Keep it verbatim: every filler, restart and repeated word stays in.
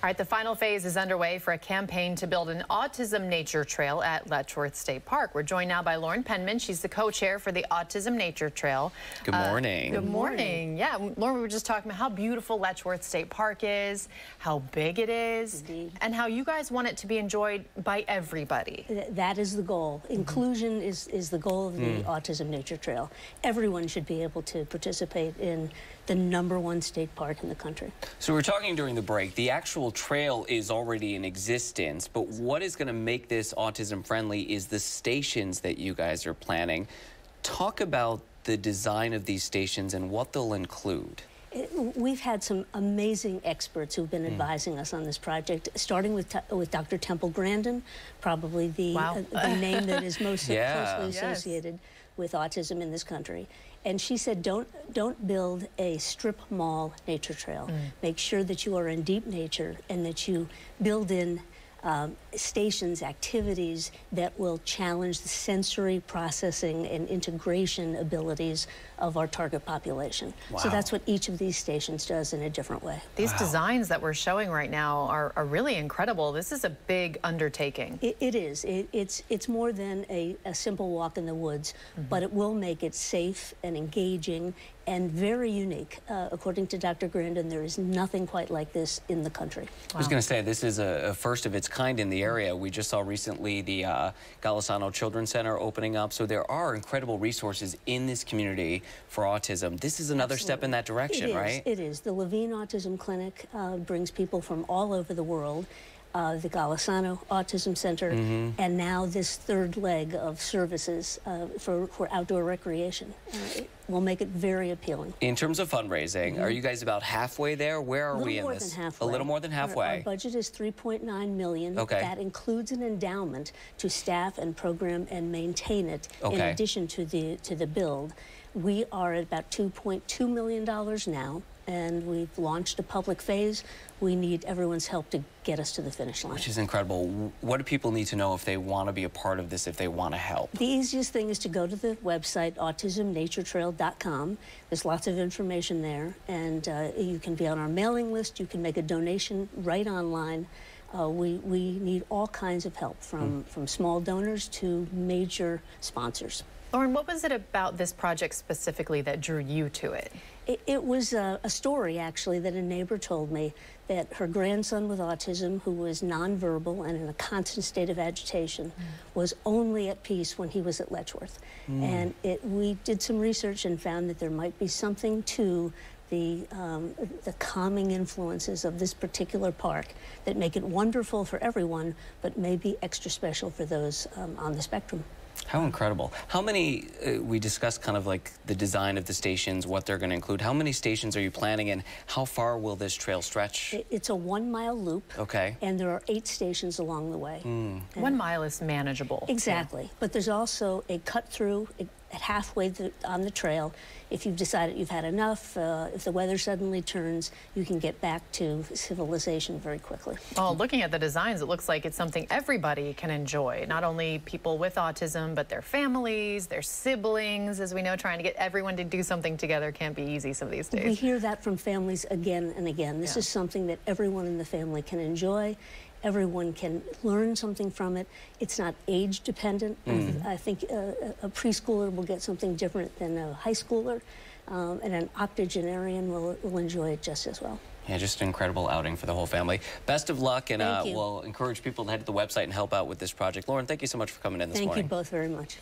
All right, the final phase is underway for a campaign to build an Autism Nature Trail at Letchworth State Park. We're joined now by Lauren Penman. She's the co-chair for the Autism Nature Trail. Good morning. Uh, good morning. Yeah, Lauren, we were just talking about how beautiful Letchworth State Park is, how big it is, Indeed. and how you guys want it to be enjoyed by everybody. That is the goal. Inclusion mm-hmm. is, is the goal of the mm. Autism Nature Trail. Everyone should be able to participate in the number one state park in the country. So we were talking during the break, the actual trail is already in existence, but what is going to make this autism friendly is the stations that you guys are planning. Talk about the design of these stations and what they'll include. We've had some amazing experts who've been advising mm. us on this project, starting with with Doctor Temple Grandin, probably the, wow. uh, the name that is most yeah. closely yes. associated with autism in this country. And she said, don't don't build a strip mall nature trail. Mm. Make sure that you are in deep nature and that you build in Um, stations, activities that will challenge the sensory processing and integration abilities of our target population. Wow. So that's what each of these stations does in a different way. These wow. designs that we're showing right now are, are really incredible. This is a big undertaking. It, it is. It, it's, it's more than a, a simple walk in the woods, mm-hmm. but it will make it safe and engaging and very unique. Uh, according to Doctor Grandin, there is nothing quite like this in the country. Wow. I was going to say, this is a, a first of its kind in the area. We just saw recently the uh, Golisano Children's Center opening up, so there are incredible resources in this community for autism. This is another Absolutely. step in that direction, it right? It is. The Levine Autism Clinic uh, brings people from all over the world. Uh, the Golisano Autism Center, mm-hmm. and now this third leg of services uh, for, for outdoor recreation. Uh, it will make it very appealing. In terms of fundraising, mm-hmm. are you guys about halfway there? Where are we in this? A little more than halfway. Our, our budget is three point nine million dollars. Okay. That includes an endowment to staff and program and maintain it okay. in addition to the, to the build. We are at about two point two million dollars now, and we've launched a public phase. We need everyone's help to get us to the finish line. Which is incredible. What do people need to know if they want to be a part of this, if they want to help? The easiest thing is to go to the website, autism nature trail dot com. There's lots of information there, and uh, you can be on our mailing list. You can make a donation right online. Uh, we, we need all kinds of help from, mm. from small donors to major sponsors. Lauren, what was it about this project specifically that drew you to it? It, it was a, a story, actually, that a neighbor told me, that her grandson with autism, who was nonverbal and in a constant state of agitation, mm. was only at peace when he was at Letchworth. Mm. And it, we did some research and found that there might be something to the, um, the calming influences of this particular park that make it wonderful for everyone, but maybe extra special for those um, on the spectrum. How incredible. How many, uh, we discussed kind of like the design of the stations, what they're going to include. How many stations are you planning, and how far will this trail stretch? It's a one-mile loop. Okay. And there are eight stations along the way. Mm. One mile is manageable. Exactly. Yeah. But there's also a cut-through at halfway the, on the trail. If you've decided you've had enough, uh, if the weather suddenly turns, you can get back to civilization very quickly. Well, looking at the designs, it looks like it's something everybody can enjoy, not only people with autism, but their families, their siblings. As we know, trying to get everyone to do something together can't be easy some of these days. We hear that from families again and again. This yeah. is something that everyone in the family can enjoy. Everyone can learn something from it. It's not age dependent. Mm. I think a, a preschooler will get something different than a high schooler, um, and an octogenarian will, will enjoy it just as well. Yeah, just an incredible outing for the whole family. Best of luck, and uh, we'll encourage people to head to the website and help out with this project. Lauren, thank you so much for coming in this morning. Thank you both very much.